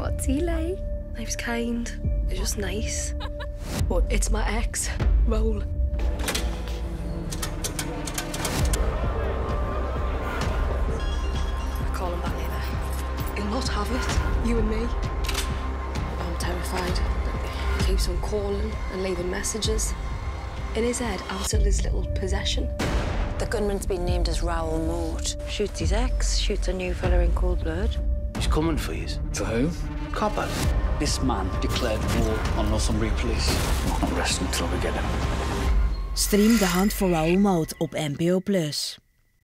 What's he like? He was kind. He was just nice. But it's my ex, Raoul. I call him back later. He'll not have it, you and me. I'm terrified. He keeps on calling and leaving messages. In his head, out of his little possession. The gunman's been named as Raoul Moat. Shoots his ex, shoots a new fella in cold blood. He's coming for you. For who? Copper. This man declared war on Northumbria Police. I'm not resting until we get him. Stream De Hand voor Raoul Moat op NPO+.